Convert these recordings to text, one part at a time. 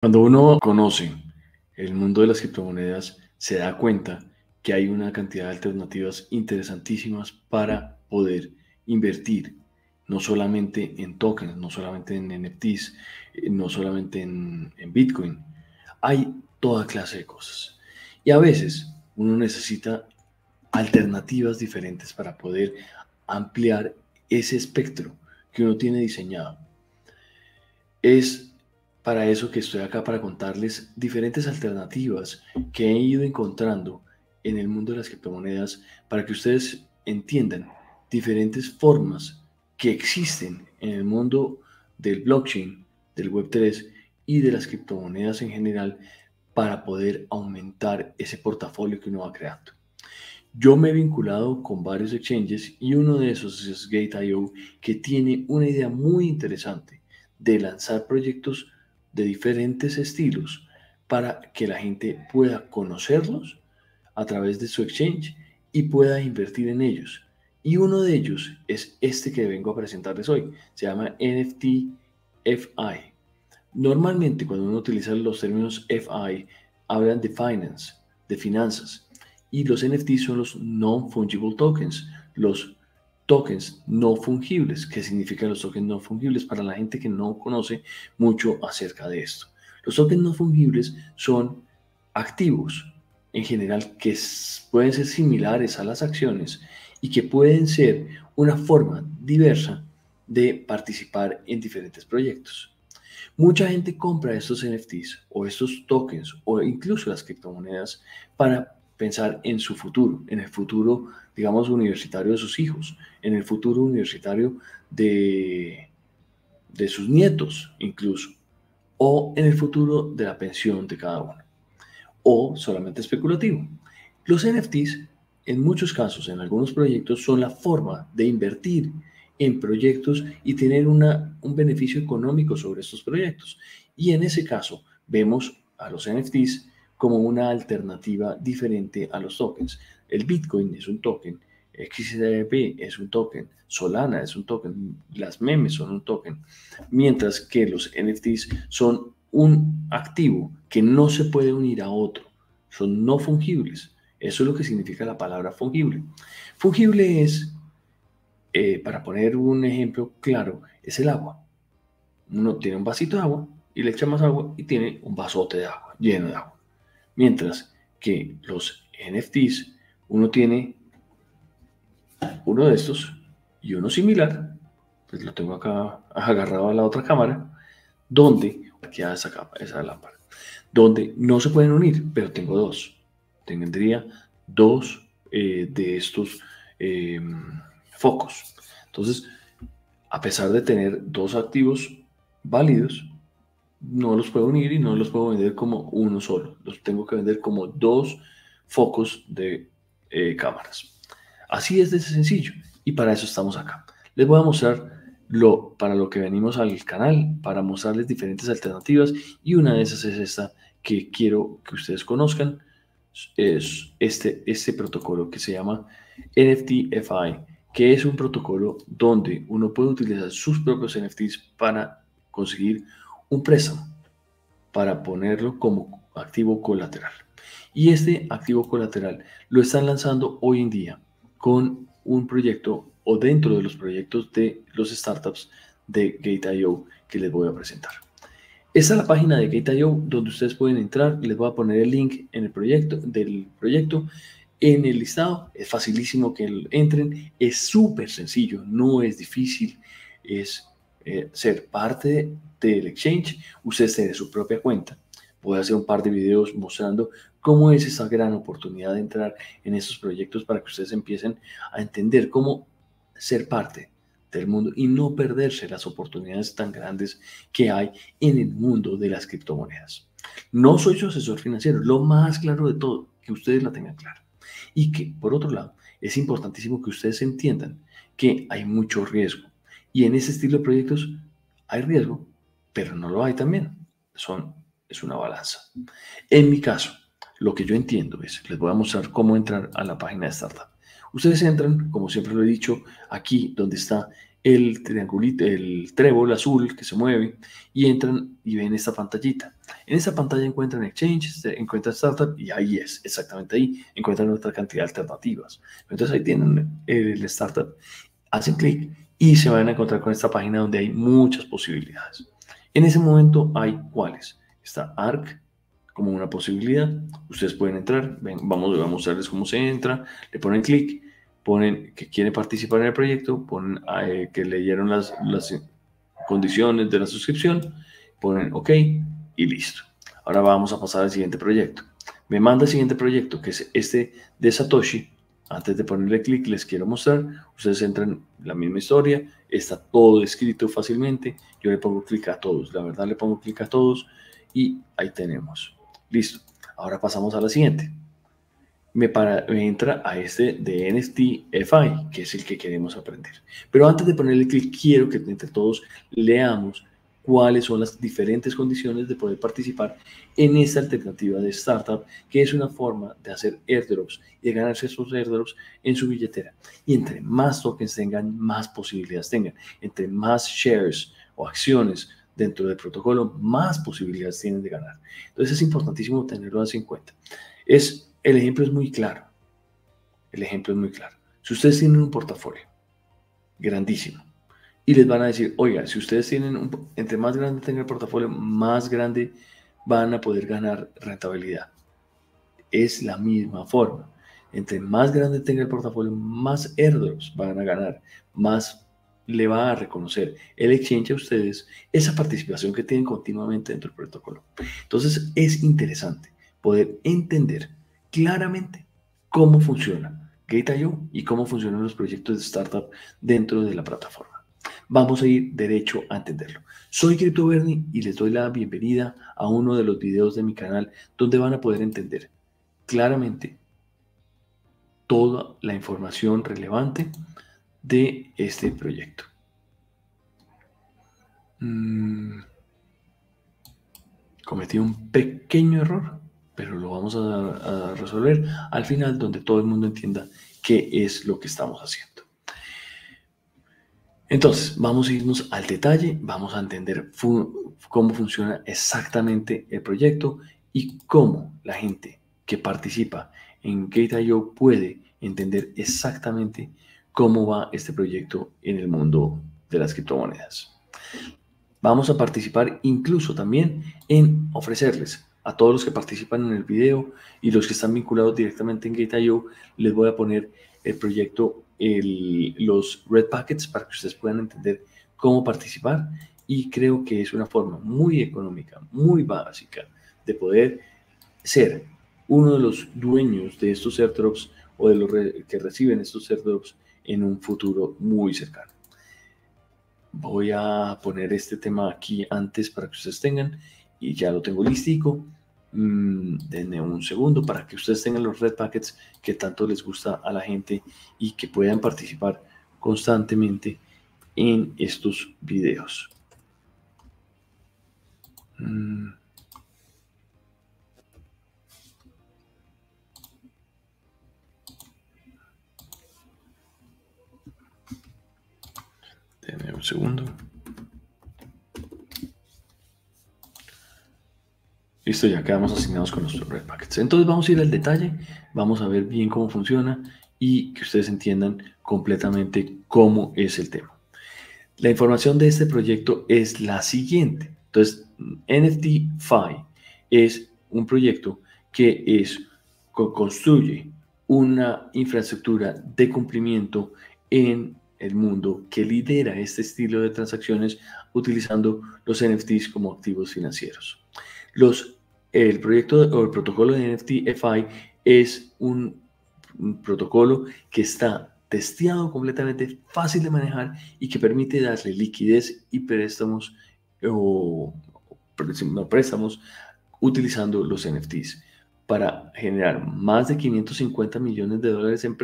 Cuando uno conoce el mundo de las criptomonedas, se da cuenta que hay una cantidad de alternativas interesantísimas para poder invertir, no solamente en tokens, no solamente en NFTs, no solamente en Bitcoin. Hay toda clase de cosas. Y a veces uno necesita alternativas diferentes para poder ampliar ese espectro que uno tiene diseñado. Es para eso que estoy acá, para contarles diferentes alternativas que he ido encontrando en el mundo de las criptomonedas para que ustedes entiendan diferentes formas que existen en el mundo del blockchain, del Web3 y de las criptomonedas en general para poder aumentar ese portafolio que uno va creando. Yo me he vinculado con varios exchanges y uno de esos es Gate.io, que tiene una idea muy interesante de lanzar proyectos de diferentes estilos para que la gente pueda conocerlos a través de su exchange y pueda invertir en ellos. Y uno de ellos es este que vengo a presentarles hoy. Se llama NFTfi. Normalmente cuando uno utiliza los términos FI, hablan de finance, de finanzas. Y los NFTs son los non-fungible tokens, los tokens no fungibles. ¿Qué significan los tokens no fungibles? Para la gente que no conoce mucho acerca de esto. Los tokens no fungibles son activos en general que pueden ser similares a las acciones y que pueden ser una forma diversa de participar en diferentes proyectos. Mucha gente compra estos NFTs o estos tokens o incluso las criptomonedas para pensar en su futuro, en el futuro, digamos, universitario de sus hijos, en el futuro universitario de sus nietos incluso, o en el futuro de la pensión de cada uno, o solamente especulativo. Los NFTs, en muchos casos, en algunos proyectos, son la forma de invertir en proyectos y tener un beneficio económico sobre estos proyectos. Y en ese caso, vemos a los NFTs como una alternativa diferente a los tokens. El Bitcoin es un token, XRP es un token, Solana es un token, las memes son un token, mientras que los NFTs son un activo que no se puede unir a otro, son no fungibles. Eso es lo que significa la palabra fungible. Fungible es, para poner un ejemplo claro, es el agua. Uno tiene un vasito de agua y le echa más agua y tiene un vasote de agua, lleno de agua. Mientras que los NFTs, uno tiene uno de estos y uno similar, pues lo tengo acá agarrado a la otra cámara, donde queda esa lámpara, donde no se pueden unir, pero tengo dos. Tendría dos de estos focos. Entonces, a pesar de tener dos activos válidos, no los puedo unir y no los puedo vender como uno solo. Los tengo que vender como dos focos de cámaras. Así es de sencillo. Y para eso estamos acá. Les voy a mostrar para lo que venimos al canal, para mostrarles diferentes alternativas. Y una de esas es esta que quiero que ustedes conozcan. Es este protocolo que se llama NFTfi, que es un protocolo donde uno puede utilizar sus propios NFTs para conseguir un préstamo, para ponerlo como activo colateral. Y este activo colateral lo están lanzando hoy en día con un proyecto o dentro de los proyectos de los startups de Gate.io que les voy a presentar. Esta es la página de Gate.io donde ustedes pueden entrar. Les voy a poner el link en el proyecto, en el listado. Es facilísimo que entren. Es súper sencillo, no es difícil. Es ser parte del exchange, ustedes tienen su propia cuenta. Voy a hacer un par de videos mostrando cómo es esa gran oportunidad de entrar en estos proyectos para que ustedes empiecen a entender cómo ser parte del mundo y no perderse las oportunidades tan grandes que hay en el mundo de las criptomonedas. No soy su asesor financiero, lo más claro de todo, que ustedes la tengan clara. Y que, por otro lado, es importantísimo que ustedes entiendan que hay mucho riesgo. Y en ese estilo de proyectos hay riesgo, pero no lo hay también. Es una balanza. En mi caso, lo que yo entiendo es, les voy a mostrar cómo entrar a la página de startup. Ustedes entran, como siempre lo he dicho, aquí donde está el triangulito, el trébol azul que se mueve, y entran y ven esta pantallita. En esa pantalla encuentran exchanges, encuentran startup, y ahí es, exactamente ahí, encuentran otra cantidad de alternativas. Entonces ahí tienen el startup, hacen clic y se van a encontrar con esta página donde hay muchas posibilidades. En ese momento hay cuáles. Está ARC como una posibilidad. Ustedes pueden entrar, ven, vamos a mostrarles cómo se entra, le ponen clic, ponen que quieren participar en el proyecto, ponen que leyeron las condiciones de la suscripción, ponen OK y listo. Ahora vamos a pasar al siguiente proyecto. Me manda el siguiente proyecto, que es este de Satoshi. Antes de ponerle clic, les quiero mostrar. Ustedes entran en la misma historia. Está todo escrito fácilmente. Yo le pongo clic a todos. La verdad, le pongo clic a todos. Y ahí tenemos. Listo. Ahora pasamos a la siguiente. Me entra a este de NFTfi, que es el que queremos aprender. Pero antes de ponerle clic, quiero que entre todos leamos cuáles son las diferentes condiciones de poder participar en esta alternativa de startup, que es una forma de hacer airdrops y de ganarse esos airdrops en su billetera. Y entre más tokens tengan, más posibilidades tengan. Entre más shares o acciones dentro del protocolo, más posibilidades tienen de ganar. Entonces es importantísimo tenerlo en cuenta. El ejemplo es muy claro. El ejemplo es muy claro. Si ustedes tienen un portafolio grandísimo, y les van a decir, oiga, si ustedes tienen, entre más grande tenga el portafolio, más grande van a poder ganar rentabilidad. Es la misma forma. Entre más grande tenga el portafolio, más airdrops van a ganar, más le va a reconocer el exchange a ustedes esa participación que tienen continuamente dentro del protocolo. Entonces es interesante poder entender claramente cómo funciona Gate.io y cómo funcionan los proyectos de startup dentro de la plataforma. Vamos a ir derecho a entenderlo. Soy CryptoBernie y les doy la bienvenida a uno de los videos de mi canal donde van a poder entender claramente toda la información relevante de este proyecto. Cometí un pequeño error, pero lo vamos a resolver al final, donde todo el mundo entienda qué es lo que estamos haciendo. Entonces, vamos a irnos al detalle, vamos a entender cómo funciona exactamente el proyecto y cómo la gente que participa en Gate.io puede entender exactamente cómo va este proyecto en el mundo de las criptomonedas. Vamos a participar incluso también en ofrecerles a todos los que participan en el video y los que están vinculados directamente en Gate.io, les voy a poner el proyecto los red packets para que ustedes puedan entender cómo participar, y creo que es una forma muy económica, muy básica de poder ser uno de los dueños de estos airdrops o de los que reciben estos airdrops en un futuro muy cercano. Voy a poner este tema aquí antes para que ustedes tengan, y ya lo tengo listico. Denme un segundo para que ustedes tengan los red packets que tanto les gusta a la gente y que puedan participar constantemente en estos videos. Denme un segundo. Listo, ya quedamos asignados con nuestros red packets. Entonces vamos a ir al detalle, vamos a ver bien cómo funciona y que ustedes entiendan completamente cómo es el tema. La información de este proyecto es la siguiente. Entonces, NFTfi es un proyecto que construye una infraestructura de cumplimiento en el mundo que lidera este estilo de transacciones utilizando los NFTs como activos financieros. El proyecto o el protocolo de NFTfi es un protocolo que está testeado completamente, fácil de manejar y que permite darle liquidez y préstamos utilizando los NFTs para generar más de 550 millones de dólares en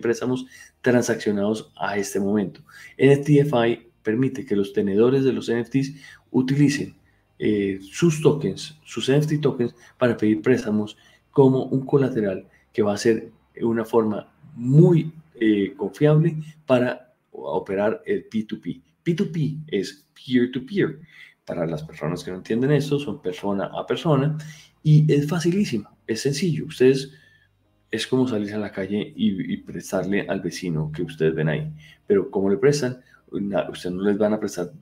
préstamos transaccionados a este momento. NFTfi permite que los tenedores de los NFTs utilicen sus tokens, sus NFT tokens, para pedir préstamos como un colateral, que va a ser una forma muy confiable para a operar el P2P. P2P es peer-to-peer. Para las personas que no entienden esto, son persona a persona y es facilísimo, es sencillo. Ustedes es como salir a la calle y prestarle al vecino que ustedes ven ahí. Pero como le prestan, ustedes no les van a prestar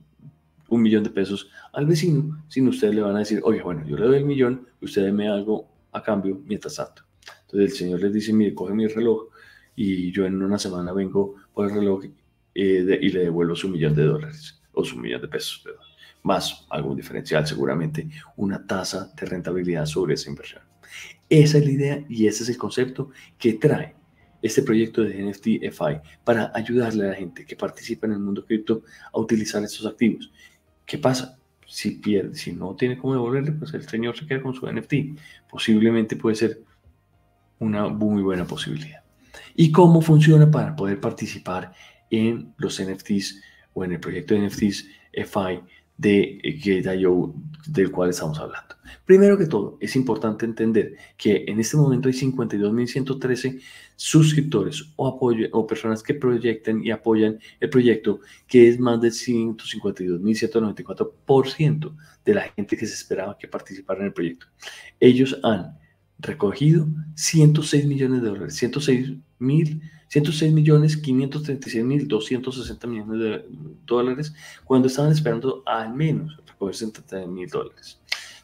$1.000.000 al vecino, sino ustedes le van a decir, oye, bueno, yo le doy $1.000.000, ustedes me algo a cambio mientras tanto. Entonces el señor les dice, mire, coge mi reloj y yo en una semana vengo por el reloj y le devuelvo su $1.000.000 o su $1.000.000, perdón, más algún diferencial, seguramente una tasa de rentabilidad sobre esa inversión. Esa es la idea y ese es el concepto que trae este proyecto de NFTfi para ayudarle a la gente que participa en el mundo cripto a utilizar estos activos. ¿Qué pasa? Si pierde, si no tiene cómo devolverle, pues el señor se queda con su NFT. Posiblemente puede ser una muy buena posibilidad. ¿Y cómo funciona para poder participar en los NFTs o en el proyecto de NFTfi de Gate.io del cual estamos hablando? Primero que todo, es importante entender que en este momento hay 52.113 suscriptores o personas que proyectan y apoyan el proyecto, que es más del 152.194% de la gente que se esperaba que participara en el proyecto. Ellos han recogido $106 millones, $106.536.260 millones cuando estaban esperando al menos recoger $73.000.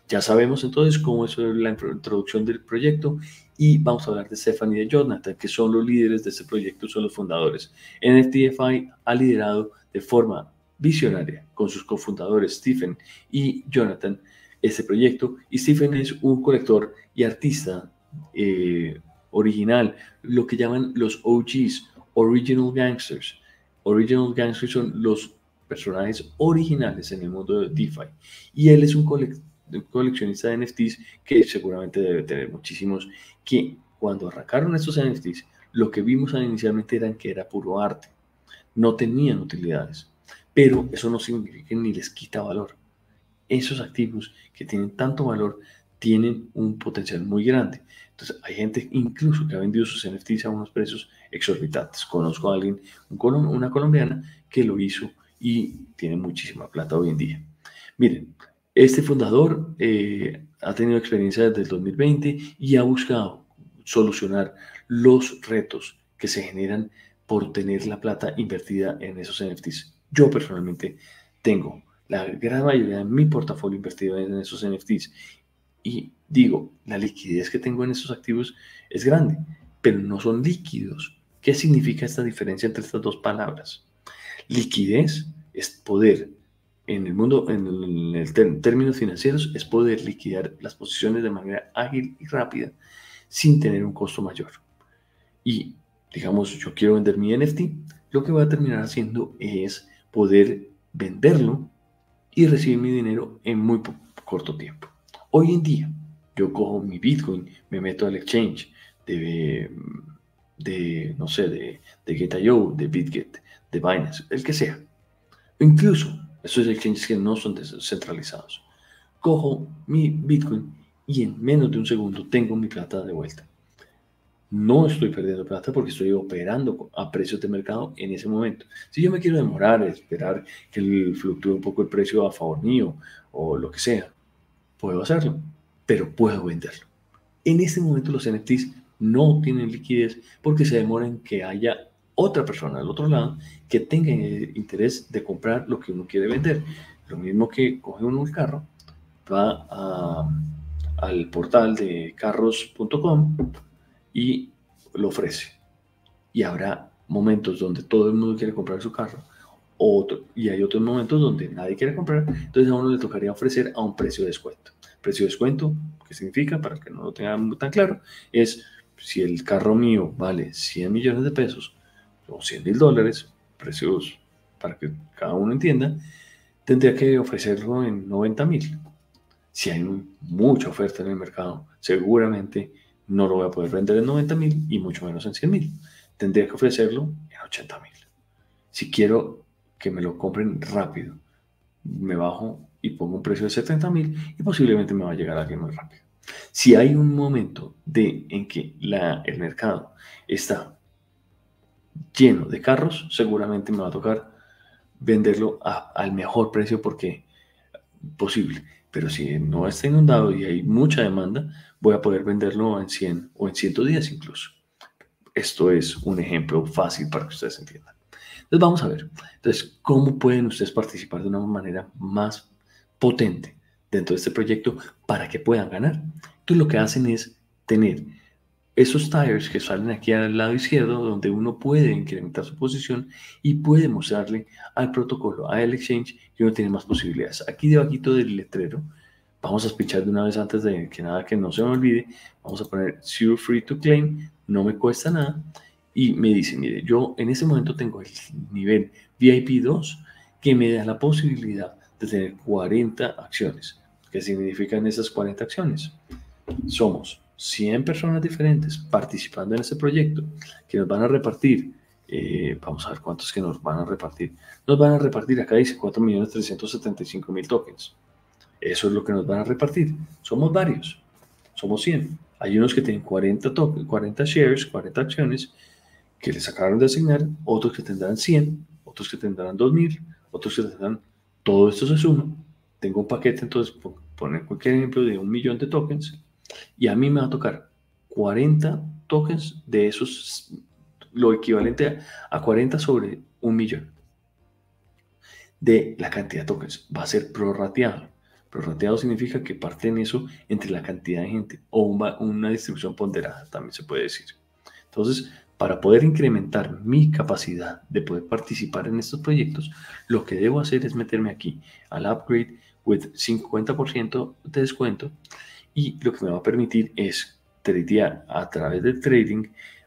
Ya sabemos entonces cómo es la introducción del proyecto y vamos a hablar de Stephanie y de Jonathan, que son los líderes de este proyecto, son los fundadores. NFTfi ha liderado de forma visionaria con sus cofundadores Stephen y Jonathan este proyecto, y Stephen es un colector y artista original, lo que llaman los OGs, Original Gangsters. Original Gangsters son los personajes originales en el mundo de DeFi. Y él es un coleccionista de NFTs que seguramente debe tener muchísimos, que cuando arrancaron estos NFTs, lo que vimos inicialmente era puro arte. No tenían utilidades, pero eso no significa ni les quita valor. Esos activos que tienen tanto valor tienen un potencial muy grande. Entonces, hay gente incluso que ha vendido sus NFTs a unos precios exorbitantes. Conozco a alguien, una colombiana, que lo hizo y tiene muchísima plata hoy en día. Miren, este fundador ha tenido experiencia desde el 2020 y ha buscado solucionar los retos que se generan por tener la plata invertida en esos NFTs. Yo personalmente tengo la gran mayoría de mi portafolio invertido en esos NFTs. Y digo, la liquidez que tengo en esos activos es grande, pero no son líquidos. ¿Qué significa esta diferencia entre estas dos palabras? Liquidez es poder, en el mundo, en términos financieros, es poder liquidar las posiciones de manera ágil y rápida sin tener un costo mayor. Y, digamos, yo quiero vender mi NFT, lo que voy a terminar haciendo es poder venderlo y recibir mi dinero en muy corto tiempo. Hoy en día, yo cojo mi Bitcoin, me meto al exchange de Gate.io, de Bitget, de Binance, el que sea. Incluso esos exchanges que no son descentralizados. Cojo mi Bitcoin y en menos de un segundo tengo mi plata de vuelta. No estoy perdiendo plata porque estoy operando a precios de mercado en ese momento. Si yo me quiero demorar, esperar que fluctúe un poco el precio a favor mío o lo que sea, puedo hacerlo, pero puedo venderlo. En este momento los NFTs no tienen liquidez porque se demoran que haya otra persona al otro lado que tenga el interés de comprar lo que uno quiere vender. Lo mismo que coge uno el carro, va al portal de carros.com y lo ofrece. Y habrá momentos donde todo el mundo quiere comprar su carro. Y hay otros momentos donde nadie quiere comprar, entonces a uno le tocaría ofrecer a un precio de descuento. Precio de descuento, ¿qué significa? Para que no lo tengan tan claro, es si el carro mío vale $100 millones o $100.000, precios para que cada uno entienda, tendría que ofrecerlo en $90.000. Si hay mucha oferta en el mercado, seguramente no lo voy a poder vender en $90.000 y mucho menos en $100.000. Tendría que ofrecerlo en $80.000. Si quiero que me lo compren rápido, me bajo y pongo un precio de $70.000 y posiblemente me va a llegar alguien muy rápido. Si hay un momento en que el mercado está lleno de carros, seguramente me va a tocar venderlo al mejor precio porque posible. Pero si no está inundado y hay mucha demanda, voy a poder venderlo en 100 o en 110 incluso. Esto es un ejemplo fácil para que ustedes entiendan. Entonces vamos a ver, entonces, ¿cómo pueden ustedes participar de una manera más potente dentro de este proyecto para que puedan ganar? Entonces lo que hacen es tener esos tires que salen aquí al lado izquierdo, donde uno puede incrementar su posición y puede mostrarle al protocolo, al exchange, que uno tiene más posibilidades. Aquí debajito del letrero, vamos a pinchar de una vez antes de que nada, que no se me olvide, vamos a poner Zero Free to Claim, no me cuesta nada, y me dice, mire, yo en este momento tengo el nivel VIP 2, que me da la posibilidad de tener 40 acciones. ¿Qué significan esas 40 acciones? Somos 100 personas diferentes participando en este proyecto que nos van a repartir, vamos a ver cuántos que nos van a repartir. Nos van a repartir, acá dice 4.375.000 tokens. Eso es lo que nos van a repartir. Somos varios, somos 100. Hay unos que tienen 40 tokens, 40 shares, 40 acciones que les acabaron de asignar, otros que tendrán 100, otros que tendrán 2.000, otros que tendrán, todo esto se suma. Tengo un paquete, entonces, poner cualquier ejemplo de 1.000.000 de tokens. Y a mí me va a tocar 40 tokens de esos, lo equivalente a 40 sobre 1.000.000 de la cantidad de tokens. Va a ser prorrateado. Prorrateado significa que parten eso entre la cantidad de gente o una distribución ponderada, también se puede decir. Entonces, para poder incrementar mi capacidad de poder participar en estos proyectos, lo que debo hacer es meterme aquí al upgrade with 50% de descuento. Y lo que me va a permitir es tradear a través del trading,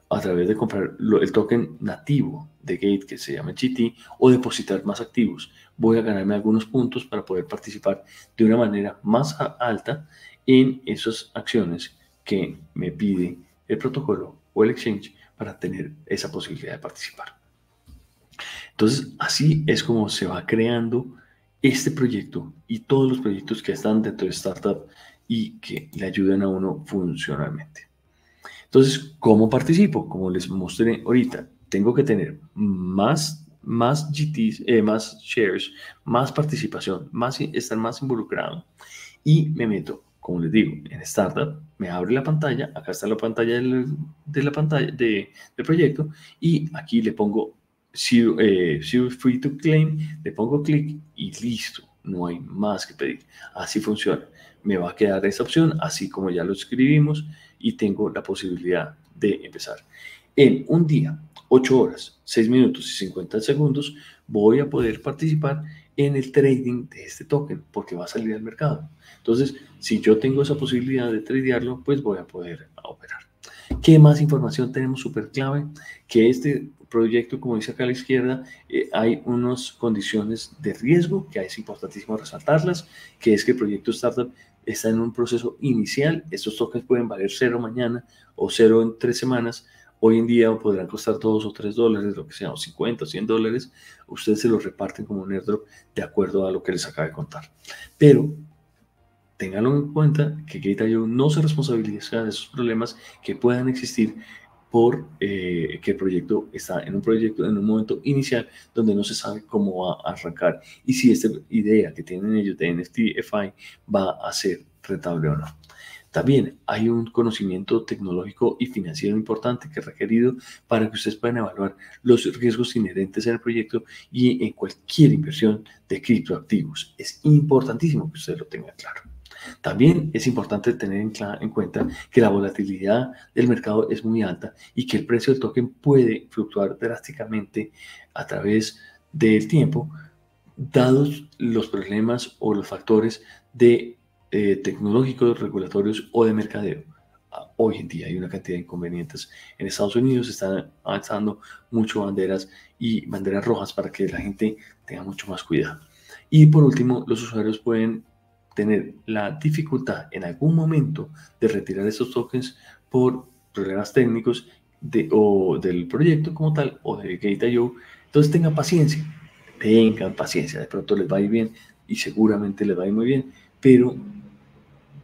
a través de comprar el token nativo de Gate, que se llama GT, o depositar más activos. Voy a ganarme algunos puntos para poder participar de una manera más alta en esas acciones que me pide el protocolo o el exchange para tener esa posibilidad de participar. Entonces, así es como se va creando este proyecto y todos los proyectos que están dentro de Startup y que le ayudan a uno funcionalmente. Entonces, ¿cómo participo? Como les mostré ahorita, tengo que tener más GTs, más shares, más participación, estar más involucrado. Y me meto, como les digo, en Startup, me abre la pantalla, acá está la pantalla del proyecto, y aquí le pongo Zero Free to Claim, le pongo clic y listo. No hay más que pedir. Así funciona. Me va a quedar esta opción, así como ya lo escribimos, y tengo la posibilidad de empezar. En un día, 8 horas, 6 minutos y 50 segundos, voy a poder participar en el trading de este token, porque va a salir al mercado. Entonces, si yo tengo esa posibilidad de tradearlo, pues voy a poder operar. ¿Qué más información tenemos súper clave? Que este proyecto, como dice acá a la izquierda, hay unas condiciones de riesgo que es importantísimo resaltarlas, que es que el proyecto Startup está en un proceso inicial. Estos tokens pueden valer 0 mañana o 0 en 3 semanas. Hoy en día podrán costar $2 o $3, lo que sea, o 50 o $100. Ustedes se los reparten como un airdrop de acuerdo a lo que les acabo de contar. Pero ténganlo en cuenta que Gate.io no se responsabiliza de esos problemas que puedan existir por que el proyecto está en un momento inicial donde no se sabe cómo va a arrancar y si esta idea que tienen ellos de NFTfi va a ser rentable o no. También hay un conocimiento tecnológico y financiero importante que es requerido para que ustedes puedan evaluar los riesgos inherentes en el proyecto y en cualquier inversión de criptoactivos. Es importantísimo que ustedes lo tengan claro. También es importante tener en cuenta que la volatilidad del mercado es muy alta y que el precio del token puede fluctuar drásticamente a través del tiempo, dados los problemas o los factores de tecnológicos, regulatorios o de mercadeo. Hoy en día hay una cantidad de inconvenientes. En Estados Unidos están avanzando mucho banderas rojas para que la gente tenga mucho más cuidado. Y por último, los usuarios pueden tener la dificultad en algún momento de retirar esos tokens por problemas técnicos o del proyecto como tal o de Gate.io. Entonces tengan paciencia, de pronto les va a ir bien y seguramente les va a ir muy bien, pero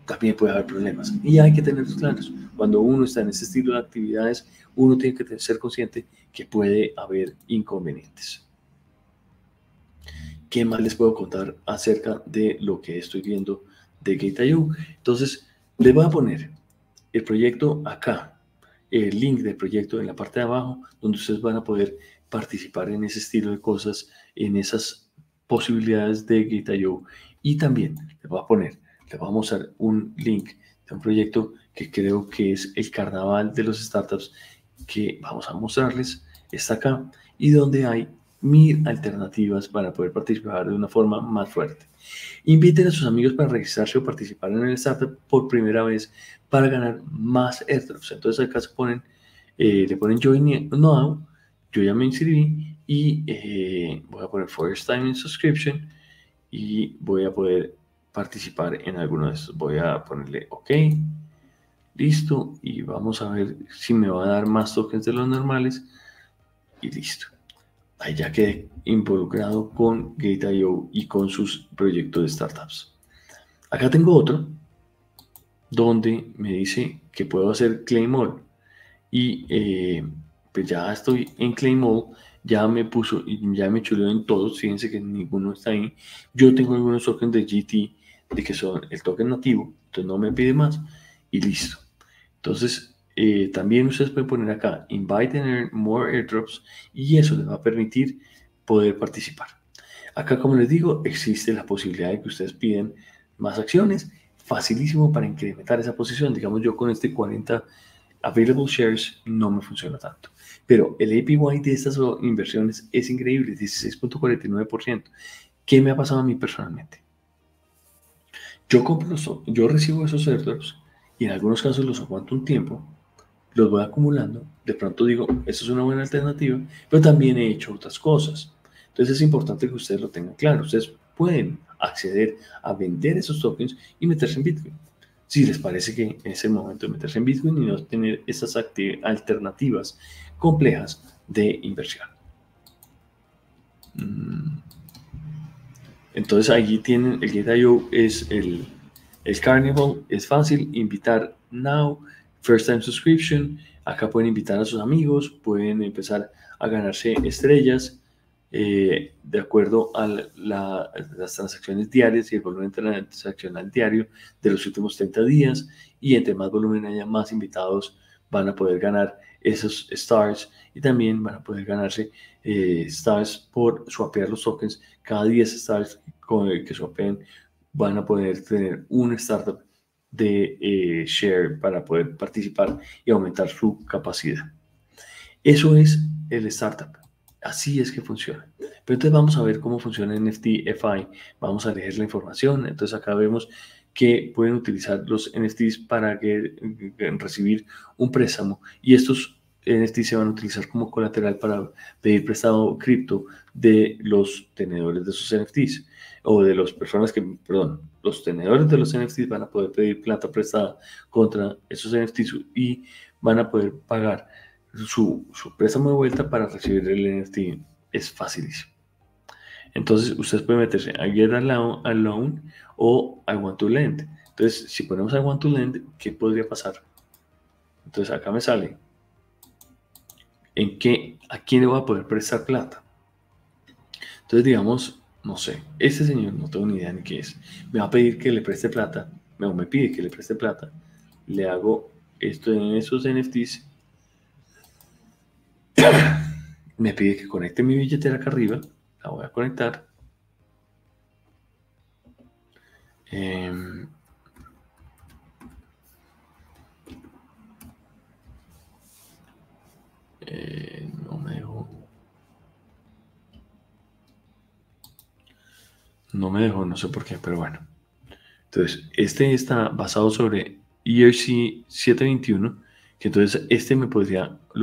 también puede haber problemas. Y hay que tenerlos claros. Cuando uno está en este estilo de actividades, uno tiene que ser consciente que puede haber inconvenientes. ¿Qué más les puedo contar acerca de lo que estoy viendo de Gate.io? Entonces, les voy a poner el proyecto acá, el link del proyecto en la parte de abajo, donde ustedes van a poder participar en ese estilo de cosas, en esas posibilidades de Gate.io. Y también les voy a poner, les voy a mostrar un link de un proyecto que creo que es el carnaval de los startups, que vamos a mostrarles, está acá, y donde hay 1000 alternativas para poder participar de una forma más fuerte. Inviten a sus amigos para registrarse o participar en el startup por primera vez para ganar más airdrops. Entonces acá se ponen, le ponen Join Now, yo ya me inscribí y voy a poner First Time in Subscription y voy a poder participar en alguno de estos. Voy a ponerle OK, listo, y vamos a ver si me va a dar más tokens de los normales y listo. Ahí ya quedé involucrado con Gate.io y con sus proyectos de startups. Acá tengo otro donde me dice que puedo hacer Claim All. Y pues ya estoy en Claim All, ya me puso, ya me chuleó en todos. Fíjense que ninguno está ahí. Yo tengo algunos tokens de GT, de que son el token nativo, entonces no me pide más y listo. Entonces, también ustedes pueden poner acá invite and earn more airdrops y eso les va a permitir poder participar. Acá, como les digo, existe la posibilidad de que ustedes piden más acciones, facilísimo para incrementar esa posición. Digamos, yo con este 40 available shares no me funciona tanto, pero el APY de estas inversiones es increíble, 16.49%. ¿Qué me ha pasado a mí personalmente? Yo compro yo recibo esos airdrops y en algunos casos los aguanto un tiempo, los voy acumulando, de pronto digo, esta es una buena alternativa, pero también he hecho otras cosas. Entonces es importante que ustedes lo tengan claro. Ustedes pueden acceder a vender esos tokens y meterse en Bitcoin. Si les parece que es el momento de meterse en Bitcoin y no tener esas alternativas complejas de inversión. Entonces allí tienen, el Gate.io es el Carnival, es fácil, invitar now, first time subscription, acá pueden invitar a sus amigos, pueden empezar a ganarse estrellas de acuerdo a las transacciones diarias y el volumen transaccional diario de los últimos 30 días, y entre más volumen haya, más invitados van a poder ganar esos stars y también van a poder ganarse stars por swapear los tokens. Cada 10 stars con el que swapeen van a poder tener un startup de share para poder participar y aumentar su capacidad. Eso es el startup. Así es que funciona. Pero entonces vamos a ver cómo funciona NFTfi. Vamos a leer la información. Entonces acá vemos que pueden utilizar los NFTs para recibir un préstamo. Y estos NFTs se van a utilizar como colateral para pedir prestado cripto de los tenedores de sus NFTs. O de las personas que, perdón, los tenedores de los NFTs van a poder pedir plata prestada contra esos NFTs y van a poder pagar su préstamo de vuelta para recibir el NFT. Es facilísimo. Entonces, ustedes pueden meterse a Get a Loan o I Want to Lend. Entonces, si ponemos I Want to Lend, ¿qué podría pasar? Entonces, acá me sale en qué, a quién le voy a poder prestar plata. Entonces, digamos, no sé, este señor, no tengo ni idea ni qué es, me va a pedir que le preste plata, o me pide que le preste plata, le hago esto en esos NFTs, me pide que conecte mi billetera acá arriba, la voy a conectar, no me dejó. No sé por qué, pero bueno. Entonces, este está basado sobre ERC-721, que entonces este lo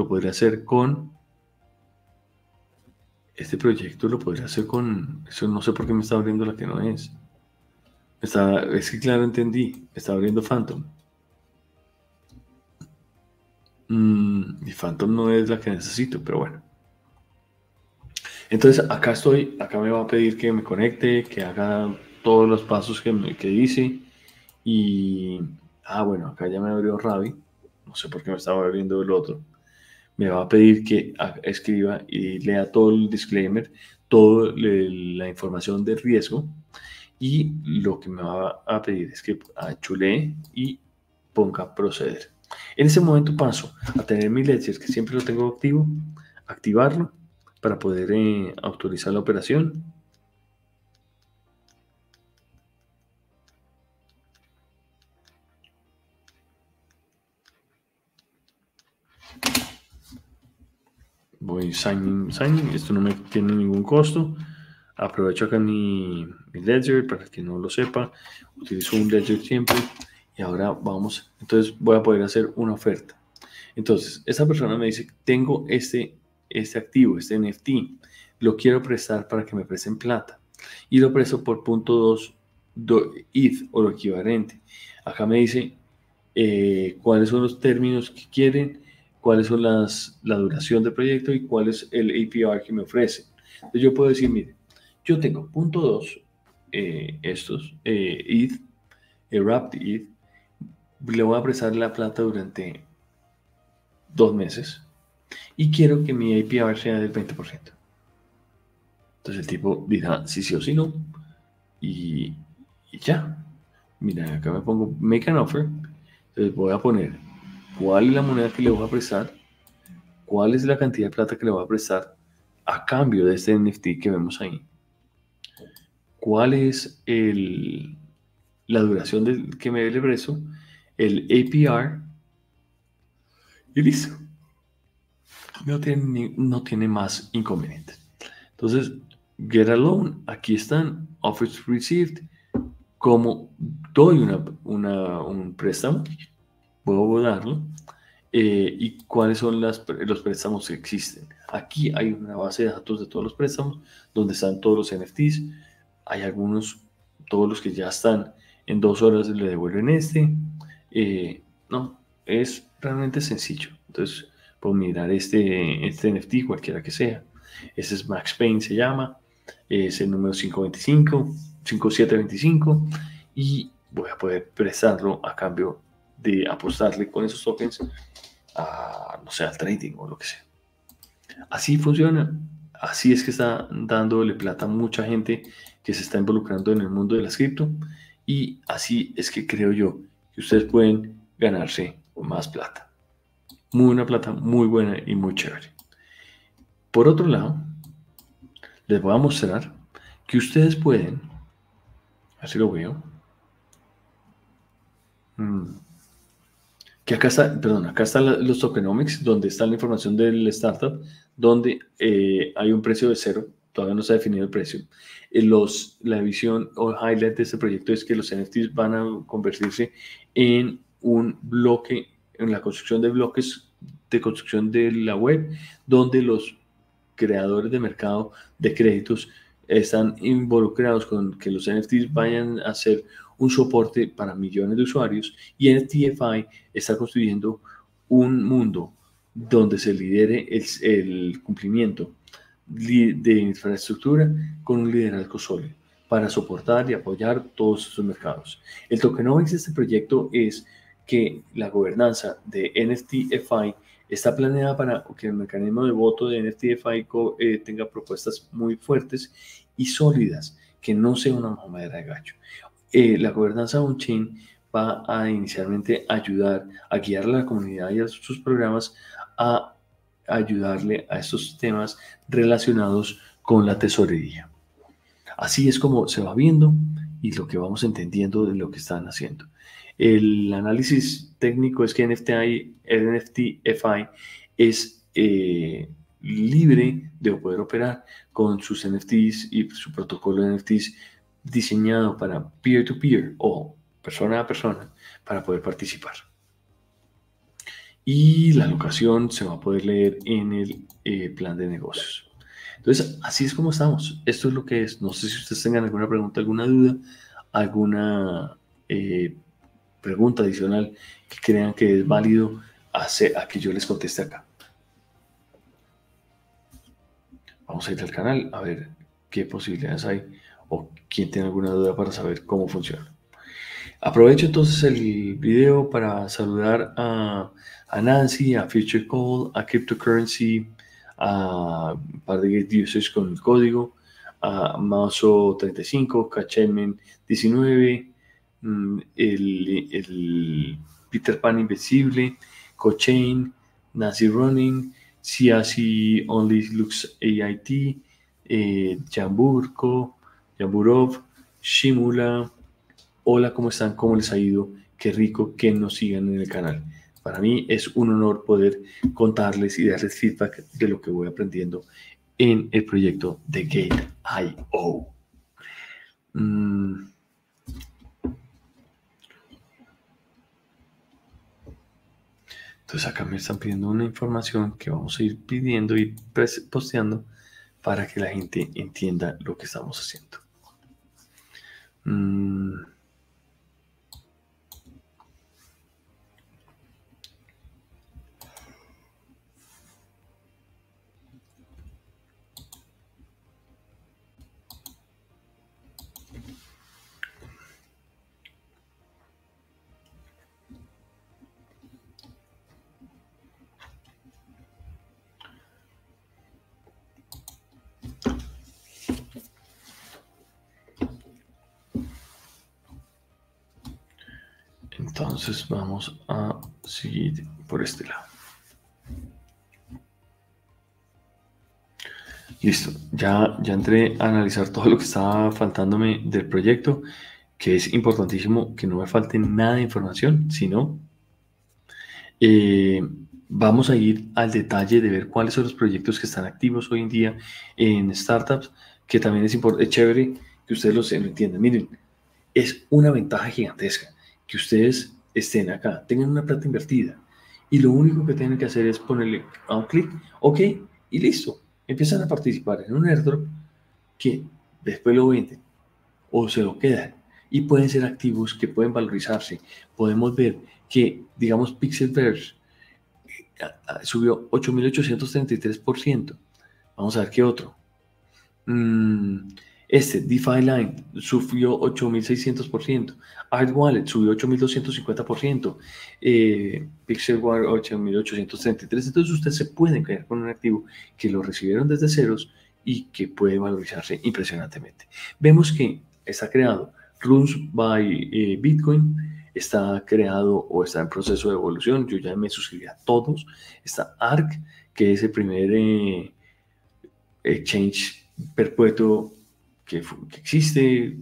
podría hacer con... Este proyecto lo podría hacer con... Eso no sé por qué me está abriendo la que no es. Es que claro, entendí. Me está abriendo Phantom. Y Phantom no es la que necesito, pero bueno. Entonces acá estoy, acá me va a pedir que me conecte, que haga todos los pasos que dice Y, bueno, acá ya me abrió Ravi. No sé por qué me estaba abriendo el otro. Me va a pedir que escriba y lea todo el disclaimer, toda la información de riesgo. Y lo que me va a pedir es que achulee y ponga proceder. En ese momento paso a tener mi Ledger, que siempre lo tengo activo, activarlo para poder autorizar la operación. Voy signing, esto no me tiene ningún costo. Aprovecho acá mi Ledger, para que no lo sepa, utilizo un Ledger siempre. Y ahora vamos, entonces voy a poder hacer una oferta. Entonces, esta persona me dice, tengo este activo, este NFT, lo quiero prestar para que me presten plata. Y lo presto por 0.2 ETH o lo equivalente. Acá me dice cuáles son los términos que quieren, cuáles son la duración del proyecto y cuál es el APR que me ofrecen. Entonces yo puedo decir, mire, yo tengo 0.2 ETH, Wrapped ETH, le voy a prestar la plata durante 2 meses y quiero que mi APR sea del 20%. Entonces el tipo dirá si sí o si no y ya. Mira, acá me pongo Make an Offer. Entonces voy a poner cuál es la moneda que le voy a prestar, cuál es la cantidad de plata que le voy a prestar a cambio de este NFT que vemos ahí, cuál es la duración que me dé el precio, el APR, y listo. No tiene más inconvenientes. Entonces, Get a Loan, aquí están, Offers Received, como doy un préstamo, puedo darlo, y cuáles son los préstamos que existen. Aquí hay una base de datos de todos los préstamos, donde están todos los NFTs, hay algunos, todos los que ya están. En 2 horas le devuelven este. No, es realmente sencillo. Entonces, por mirar este NFT, cualquiera que sea. Este es Max Payne, se llama. Es el número 5725. Y voy a poder prestarlo a cambio de apostarle con esos tokens a, no sé, al trading o lo que sea. Así funciona. Así es que está dándole plata a mucha gente que se está involucrando en el mundo de las cripto. Y así es que creo yo que ustedes pueden ganarse más plata. Una plata muy buena y muy chévere. Por otro lado, les voy a mostrar que ustedes pueden, así lo veo, que acá está, perdón, acá están los tokenomics, donde está la información del startup, donde hay un precio de 0. Todavía no se ha definido el precio. La visión o highlight de este proyecto es que los NFTs van a convertirse en un bloque, en la construcción de bloques de construcción de la web, donde los creadores de mercado de créditos están involucrados con que los NFTs vayan a ser un soporte para millones de usuarios, y NFTfi está construyendo un mundo donde se lidere el cumplimiento de infraestructura con un liderazgo sólido para soportar y apoyar todos estos mercados. El tokenomics de este proyecto es que la gobernanza de NFTfi está planeada para que el mecanismo de voto de NFTfi tenga propuestas muy fuertes y sólidas, que no sea una mamadera de gallo. La gobernanza on-chain va a inicialmente ayudar a guiar a la comunidad y a sus programas a ayudarle a estos temas relacionados con la tesorería. Así es como se va viendo y lo que vamos entendiendo de lo que están haciendo. El análisis técnico es que NFTfi es libre de poder operar con sus NFTs y su protocolo de NFTs diseñado para peer-to-peer o persona a persona para poder participar. Y la locación se va a poder leer en el plan de negocios. Entonces, así es como estamos. Esto es lo que es. No sé si ustedes tengan alguna pregunta, alguna duda, alguna pregunta adicional que crean que es válido hacer, a que yo les conteste acá. Vamos a ir al canal a ver qué posibilidades hay o quién tiene alguna duda para saber cómo funciona. Aprovecho entonces el video para saludar a Nancy, a Future Call, a Cryptocurrency, a un par de Gate Usage con el código, a Mazo35, Cachemen19, el Peter Pan Invencible, Cochain, Nancy Running, Siasi Only Lux AIT, Jamburko, Jamburov, Shimula. Hola, ¿cómo están? ¿Cómo les ha ido? Qué rico que nos sigan en el canal. Para mí es un honor poder contarles y darles feedback de lo que voy aprendiendo en el proyecto de Gate.io. Entonces acá me están pidiendo una información que vamos a ir pidiendo y posteando para que la gente entienda lo que estamos haciendo. Entonces vamos a seguir por este lado. Listo, ya entré a analizar todo lo que estaba faltándome del proyecto, que es importantísimo que no me falte nada de información, sino vamos a ir al detalle de ver cuáles son los proyectos que están activos hoy en día en startups, que también es importante, es chévere que ustedes los entiendan. Miren, es una ventaja gigantesca que ustedes estén acá, tengan una plata invertida y lo único que tienen que hacer es ponerle a un clic, ok, y listo, empiezan a participar en un airdrop que después lo venden o se lo quedan y pueden ser activos que pueden valorizarse. Podemos ver que, digamos, Pixelverse subió 8.833%. Vamos a ver qué otro. Este, DeFi Line, subió 8.600%. Art Wallet subió 8.250%. Pixel Wallet 8.833%. Entonces, ustedes se pueden quedar con un activo que lo recibieron desde ceros y que puede valorizarse impresionantemente. Vemos que está creado Runes by Bitcoin. Está creado o está en proceso de evolución. Yo ya me suscribí a todos. Está ARC, que es el primer exchange perpetuo que existe.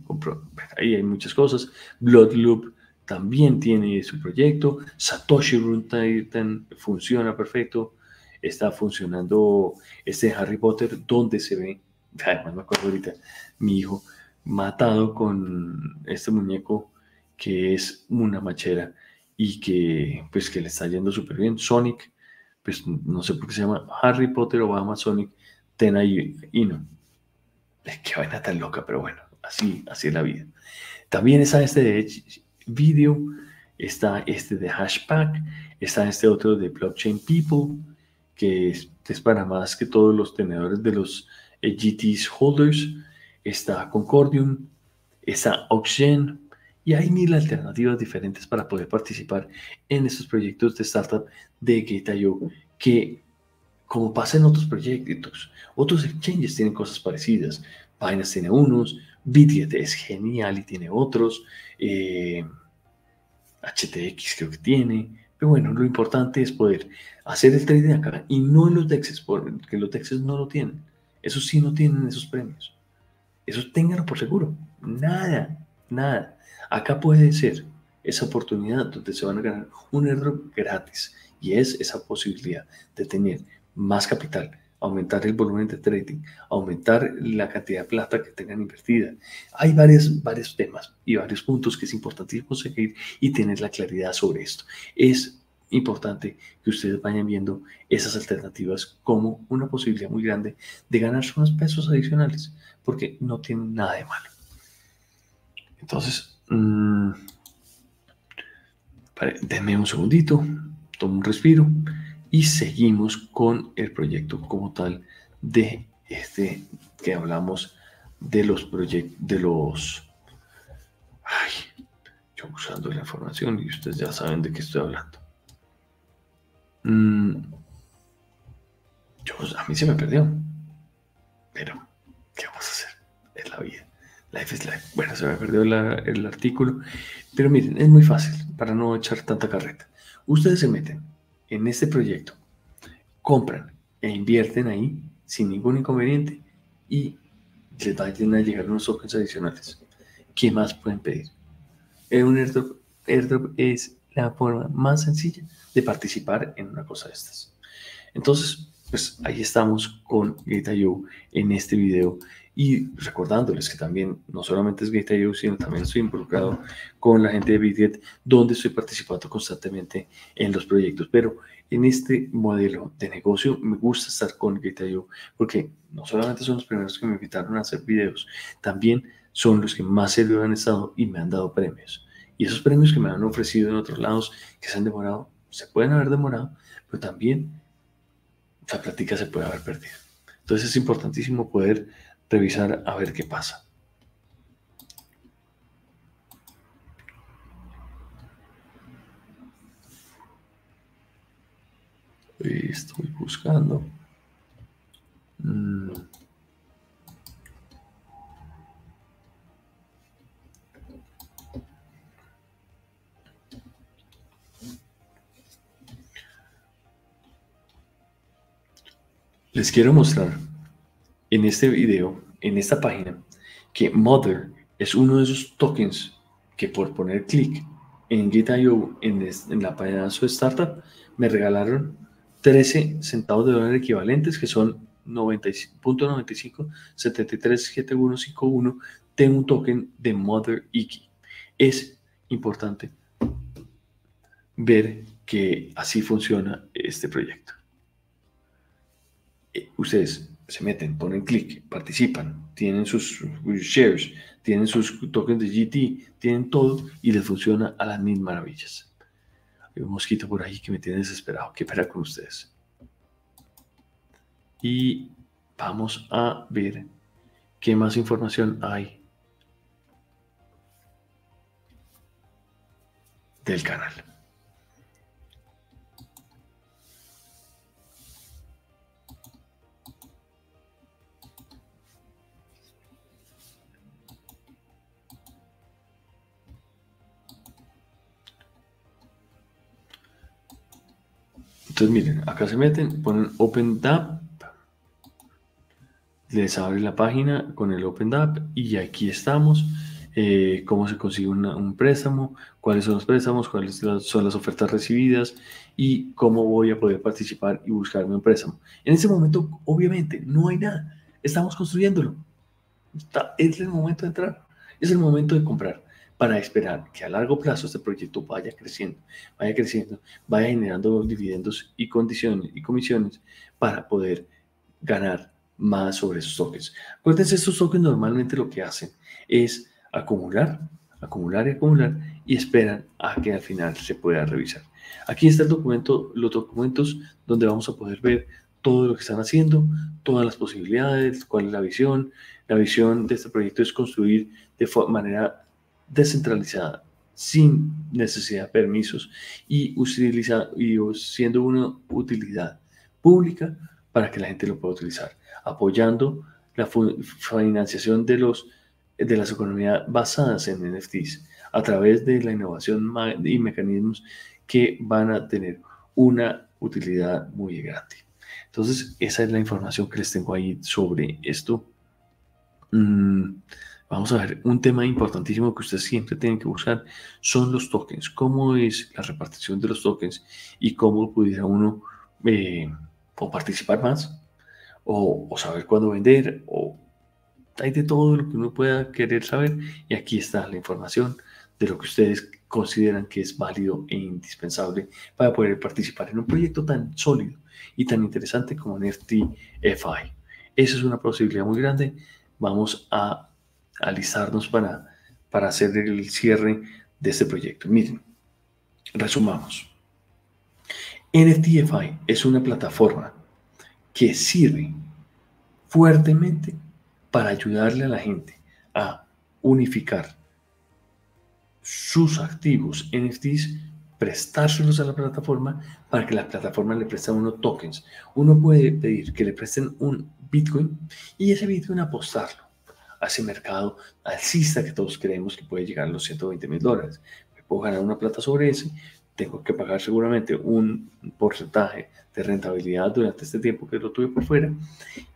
Ahí hay muchas cosas. Bloodloop también tiene su proyecto. Satoshi Run Titan funciona perfecto. Está funcionando este Harry Potter, donde se ve, además me acuerdo ahorita, mi hijo matado con este muñeco que es una machera y que pues que le está yendo súper bien. Sonic, pues no sé por qué se llama Harry Potter Obama Sonic Tena y no. Qué vaina tan loca, pero bueno, así es la vida. También está este de Edge Video, está este de Hashpack, está este otro de Blockchain People, que es para más que todos los tenedores de los GTs holders, está Concordium, está Oxygen, y hay 1000 alternativas diferentes para poder participar en estos proyectos de startup de Gate.io, que como pasa en otros proyectos, otros exchanges tienen cosas parecidas. Binance tiene unos, Bitget es genial y tiene otros, HTX creo que tiene, pero bueno, lo importante es poder hacer el trading acá y no en los DEXs, porque los DEXs no lo tienen. Esos sí no tienen esos premios. Esos ténganlo por seguro. Nada. Acá puede ser esa oportunidad donde se van a ganar un airdrop gratis y es esa posibilidad de tener más capital, aumentar el volumen de trading, aumentar la cantidad de plata que tengan invertida. Hay varios temas y varios puntos que es importante conseguir y tener la claridad sobre esto. Es importante que ustedes vayan viendo esas alternativas como una posibilidad muy grande de ganarse unos pesos adicionales, porque no tienen nada de malo. Entonces, denme un segundito, tomo un respiro. Y seguimos con el proyecto como tal de este que hablamos de los proyectos, de los... yo usando la información y ustedes ya saben de qué estoy hablando. A mí se me perdió. Pero, ¿qué vamos a hacer? Es la vida. Life is life. Bueno, se me perdió el artículo. Pero miren, es muy fácil para no echar tanta carreta. Ustedes se meten en este proyecto, compran e invierten ahí sin ningún inconveniente y les van a llegar unos tokens adicionales. ¿Qué más pueden pedir? Un airdrop. Airdrop es la forma más sencilla de participar en una cosa de estas. Entonces, pues ahí estamos con Gate.io en este video y recordándoles que también no solamente es Gate.io, sino también estoy involucrado con la gente de Bitget, donde estoy participando constantemente en los proyectos. Pero en este modelo de negocio me gusta estar con Gate.io porque no solamente son los primeros que me invitaron a hacer videos, también son los que más serio han estado y me han dado premios. Y esos premios que me han ofrecido en otros lados, que se han demorado, se pueden haber demorado, pero también la plática se puede haber perdido. Entonces es importantísimo poder revisar a ver qué pasa. Estoy buscando. Les quiero mostrar en este video, en esta página, que Mother es uno de esos tokens que por poner clic en Gate.io, en la página de su startup, me regalaron 13 centavos de dólar equivalentes, que son 90.95737151 de un token de Mother Iki. Es importante ver que así funciona este proyecto. Ustedes se meten, ponen clic, participan, tienen sus shares, tienen sus tokens de GT, tienen todo y les funciona a las mil maravillas. Hay un mosquito por ahí que me tiene desesperado. ¿Qué pasa con ustedes? Y vamos a ver qué más información hay del canal. Entonces, miren, acá se meten, ponen Open Dap, les abre la página con el Open Dap y aquí estamos, cómo se consigue un préstamo, cuáles son los préstamos, cuáles son las ofertas recibidas y cómo voy a poder participar y buscarme un préstamo. En este momento, obviamente, no hay nada, estamos construyéndolo, es el momento de entrar, es el momento de comprar, para esperar que a largo plazo este proyecto vaya creciendo, vaya generando dividendos y condiciones y comisiones para poder ganar más sobre esos tokens. Acuérdense, estos tokens normalmente lo que hacen es acumular y esperan a que al final se pueda revisar. Aquí está el documento, los documentos donde vamos a poder ver todo lo que están haciendo, todas las posibilidades, cuál es la visión. La visión de este proyecto es construir de manera descentralizada, sin necesidad de permisos y siendo una utilidad pública para que la gente lo pueda utilizar, apoyando la financiación de las economías basadas en NFTs a través de la innovación y mecanismos que van a tener una utilidad muy grande. Entonces, esa es la información que les tengo ahí sobre esto. Vamos a ver, un tema importantísimo que ustedes siempre tienen que buscar son los tokens. ¿Cómo es la repartición de los tokens y cómo pudiera uno o participar más o saber cuándo vender? O hay de todo lo que uno pueda querer saber y aquí está la información de lo que ustedes consideran que es válido e indispensable para poder participar en un proyecto tan sólido y tan interesante como NFTfi. Esa es una posibilidad muy grande. Vamos a alistarnos para hacer el cierre de este proyecto. Miren, resumamos. NFTfi es una plataforma que sirve fuertemente para ayudarle a la gente a unificar sus activos NFTs, prestárselos a la plataforma para que la plataforma le preste a uno tokens. Uno puede pedir que le presten un Bitcoin y ese Bitcoin apostarlo a ese mercado alcista que todos creemos que puede llegar a los $120.000. Me puedo ganar una plata sobre ese, tengo que pagar seguramente un porcentaje de rentabilidad durante este tiempo que lo tuve por fuera,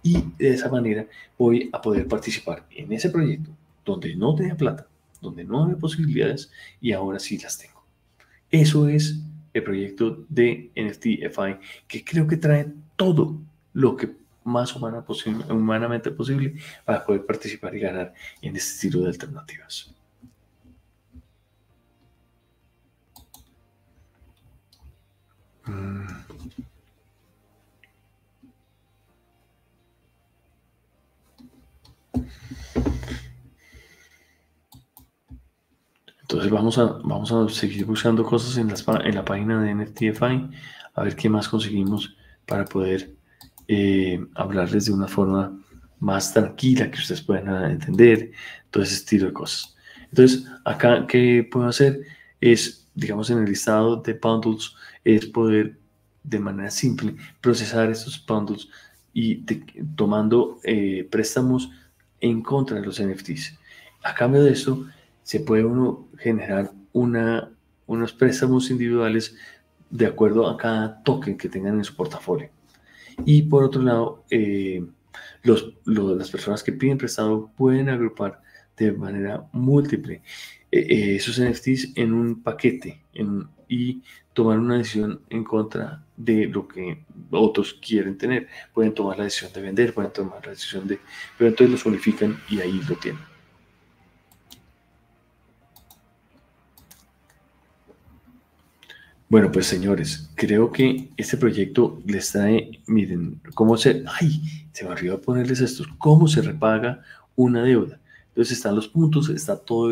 y de esa manera voy a poder participar en ese proyecto donde no tenía plata, donde no había posibilidades y ahora sí las tengo. Eso es el proyecto de NFTfi, que creo que trae todo lo que más humanamente posible para poder participar y ganar en este estilo de alternativas. Entonces vamos a seguir buscando cosas en la página de NFTfi, a ver qué más conseguimos para poder hablarles de una forma más tranquila que ustedes puedan entender todo ese estilo de cosas. Entonces acá, ¿qué puedo hacer? Es, digamos, en el listado de bundles, es poder de manera simple procesar estos bundles y tomando préstamos en contra de los NFTs. A cambio de esto, se puede uno generar unos préstamos individuales de acuerdo a cada token que tengan en su portafolio. Y por otro lado, las personas que piden prestado pueden agrupar de manera múltiple esos NFTs en un paquete y tomar una decisión en contra de lo que otros quieren tener. Pueden tomar la decisión de vender, pueden tomar la decisión de... Pero entonces los unifican y ahí lo tienen. Bueno, pues señores, creo que este proyecto les trae, miren, cómo se... ¡Ay! Se me olvidó ponerles estos. ¿Cómo se repaga una deuda? Entonces están los puntos, está todo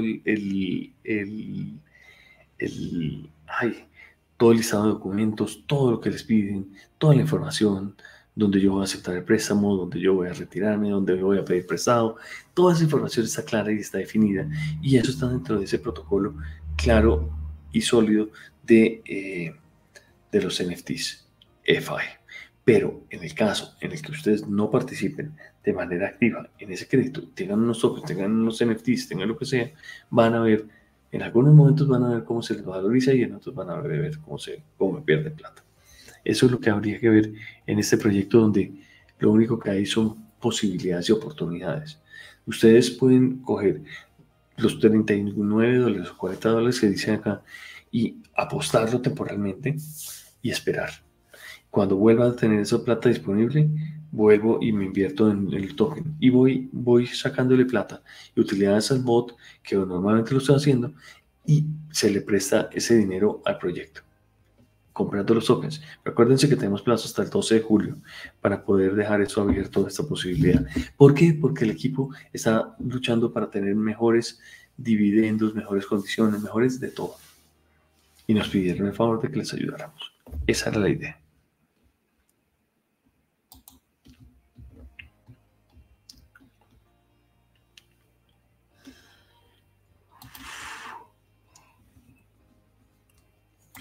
todo el listado de documentos, todo lo que les piden, toda la información, donde yo voy a aceptar el préstamo, donde yo voy a retirarme, donde voy a pedir prestado. Toda esa información está clara y está definida. Y eso está dentro de ese protocolo claro y sólido de los NFTs FI. Pero en el caso en el que ustedes no participen de manera activa en ese crédito, tengan unos tokens, tengan unos NFTs, tengan lo que sea, van a ver, en algunos momentos van a ver cómo se les valoriza y en otros van a ver cómo pierde plata. Eso es lo que habría que ver en este proyecto, donde lo único que hay son posibilidades y oportunidades. Ustedes pueden coger los $39 o $40 que dicen acá y apostarlo temporalmente y esperar. Cuando vuelva a tener esa plata disponible, vuelvo y me invierto en el token. Y voy sacándole plata y utilidades al bot, que normalmente lo estoy haciendo, y se le presta ese dinero al proyecto, comprando los tokens. Acuérdense que tenemos plazo hasta el 12 de julio para poder dejar eso abierto, esta posibilidad. ¿Por qué? Porque el equipo está luchando para tener mejores dividendos, mejores condiciones, mejores de todo. Y nos pidieron el favor de que les ayudáramos. Esa era la idea.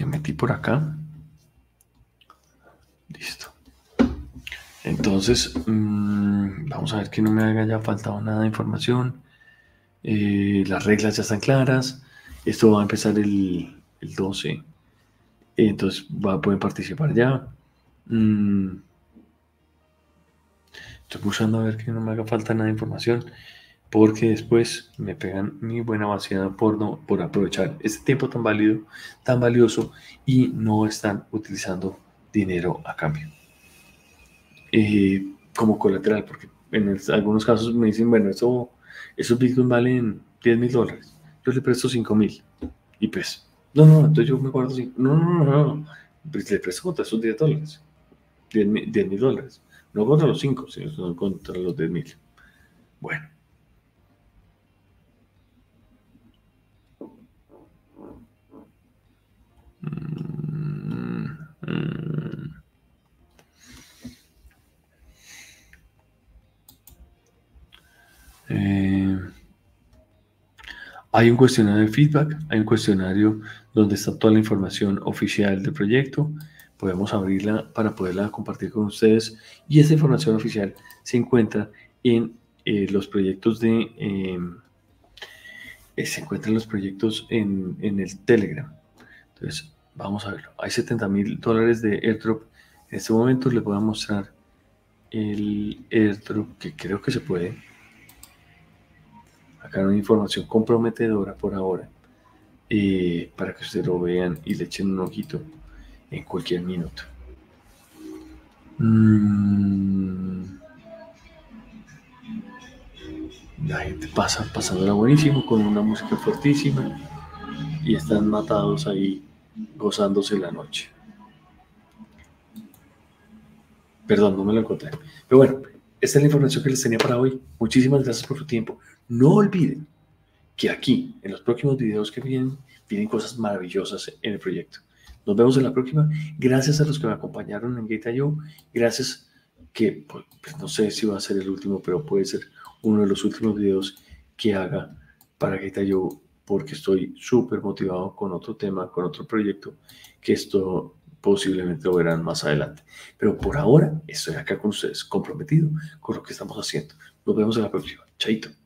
Me metí por acá. Listo. Entonces, vamos a ver que no me haya faltado nada de información. Las reglas ya están claras. Esto va a empezar el 12. Entonces, pueden participar ya. Estoy buscando a ver que no me haga falta nada de información, porque después me pegan mi buena vaciada por aprovechar este tiempo tan válido, tan valioso, y no están utilizando dinero a cambio como colateral, porque en algunos casos me dicen, bueno, esos bitcoins valen $10.000, yo le presto $5.000 y pues, no, entonces yo me guardo no, pues le presto contra esos $10, $10.000, no contra los 5, sino contra los $10.000. Bueno. Hay un cuestionario de feedback, hay un cuestionario donde está toda la información oficial del proyecto. Podemos abrirla para poderla compartir con ustedes. Y esta información oficial se encuentra en los proyectos de... se encuentran los proyectos en el Telegram. Entonces, vamos a verlo. Hay $70,000 de airdrop. En este momento les voy a mostrar el airdrop que creo que se puede. Acá una información comprometedora por ahora, para que ustedes lo vean y le echen un ojito en cualquier minuto. La gente pasándola buenísimo con una música fortísima y están matados ahí gozándose la noche. Perdón, no me lo encontré. Pero bueno, esta es la información que les tenía para hoy. Muchísimas gracias por su tiempo. No olviden que aquí, en los próximos videos que vienen, vienen cosas maravillosas en el proyecto. Nos vemos en la próxima. Gracias a los que me acompañaron en Gate.io. Gracias que, pues, no sé si va a ser el último, pero puede ser uno de los últimos videos que haga para Gate.io, porque estoy súper motivado con otro tema, con otro proyecto, que esto posiblemente lo verán más adelante. Pero por ahora estoy acá con ustedes, comprometido con lo que estamos haciendo. Nos vemos en la próxima. Chaito.